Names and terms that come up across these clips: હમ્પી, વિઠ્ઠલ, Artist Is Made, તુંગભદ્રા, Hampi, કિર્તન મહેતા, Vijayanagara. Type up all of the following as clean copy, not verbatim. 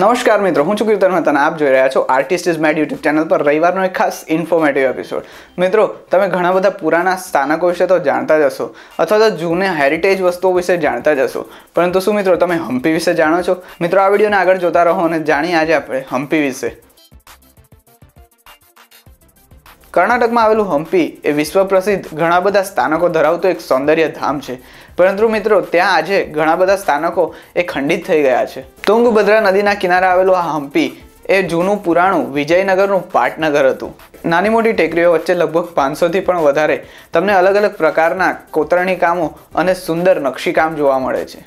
नमस्कार मित्रों, हूँ છું કિર્તન મહેતા અને आप જોઈ રહ્યા છો artist is made YouTube channel પર રવિવારનો એક ખાસ ઇન્ફોર્મેટિવ એપિસોડ। મિત્રો, તમે ઘણા બધા પુરાના સ્થાનકો વિશે તો જાણતા જ હશો અથવા તો જૂને હેરિટેજ વસ્તુઓ વિશે જાણતા જ હશો, પરંતુ શું મિત્રો તમે હમ્પી વિશે જાણો છો? મિત્રો, આ વિડિયોને આગળ જોતા રહો અને જાણીએ આજે આપણે હમ્પી વિશે। કર્ણાટકમાં આવેલું હમ્પી એ વિશ્વ પ્રસિદ્ધ ઘણા બધા સ્થાનકો ધરાવતો એક સૌંદર્ય ધામ છે, પરંતુ મિત્રો ત્યાં આજે ઘણા બધા સ્થાનકો એ ખંડિત થઈ ગયા છે। તુંગભદ્રા નદીના કિનારે આવેલું આ હમ્પી એ જૂનું પુરાણું વિજયનગરનું પાટનગર હતું। નાની મોટી ટેકરીઓ વચ્ચે લગભગ 500થી પણ વધારે તમને અલગ અલગ પ્રકારના કોતરણી કામો અને સુંદર નકશીકામ જોવા મળે છે,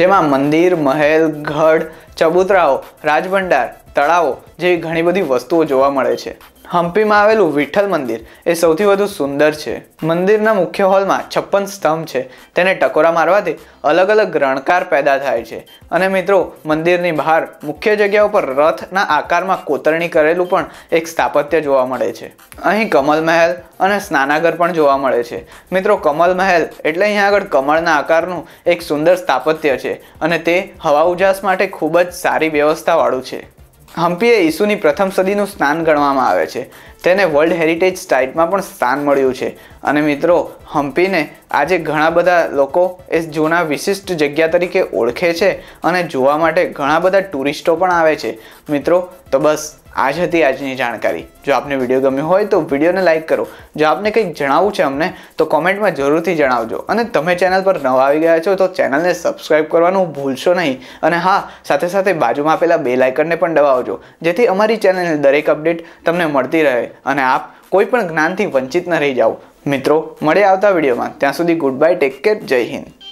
જેમાં મંદિર, મહેલ, ગઢ, ચબૂતરાઓ, રાજભંડાર, તળાવો જેવી ઘણી બધી વસ્તુઓ જોવા મળે છે। હમ્પીમાં આવેલું વિઠ્ઠલ મંદિર એ સૌથી વધુ સુંદર છે। મંદિરના મુખ્ય હોલમાં 56 સ્તંભ છે, તેને ટકોરા મારવાથી અલગ અલગ રણકાર પેદા થાય છે, અને મિત્રો મંદિરની બહાર મુખ્ય જગ્યા ઉપર રથના આકારમાં કોતરણી કરેલું પણ એક સ્થાપત્ય જોવા મળે છે। અહીં કમલ મહેલ અને સ્નાનાગર પણ જોવા મળે છે। મિત્રો, કમલ મહેલ એટલે અહીં આગળ કમળના આકારનું એક સુંદર સ્થાપત્ય છે, અને તે હવા ઉજાસ માટે ખૂબ જ સારી વ્યવસ્થાવાળું છે। હમ્પી એ ઈસુની પ્રથમ સદીનું સ્થાન ગણવામાં આવે છે, તેને વર્લ્ડ હેરિટેજ સાઇટમાં પણ સ્થાન મળ્યું છે, અને મિત્રો હમ્પીને આજે ઘણા બધા લોકો એ જૂના વિશિષ્ટ જગ્યા તરીકે ઓળખે છે અને જોવા માટે ઘણા બધા ટુરિસ્ટો પણ આવે છે। મિત્રો, તો બસ આજ હતી આજની જાણકારી। જો આપને વિડીયો ગમ્યો હોય તો વિડીયોને લાઇક કરો, જો આપને કંઈક જણાવવું છે અમને તો કોમેન્ટમાં જરૂરથી જણાવજો, અને તમે ચેનલ પર નવા આવી ગયા છો તો ચેનલને સબસ્ક્રાઈબ કરવાનું ભૂલશો નહીં, અને હા, સાથે સાથે બાજુમાં આપેલા બેલ આઇકનને પણ દબાવજો, જેથી અમારી ચેનલની દરેક અપડેટ તમને મળતી રહે અને આપ કોઈ પણ જ્ઞાનથી વંચિત ન રહી જાઓ। મિત્રો, મળે આવતા વિડીયોમાં, ત્યાં સુધી ગુડ બાય, ટેક કેર, જય હિન્દ।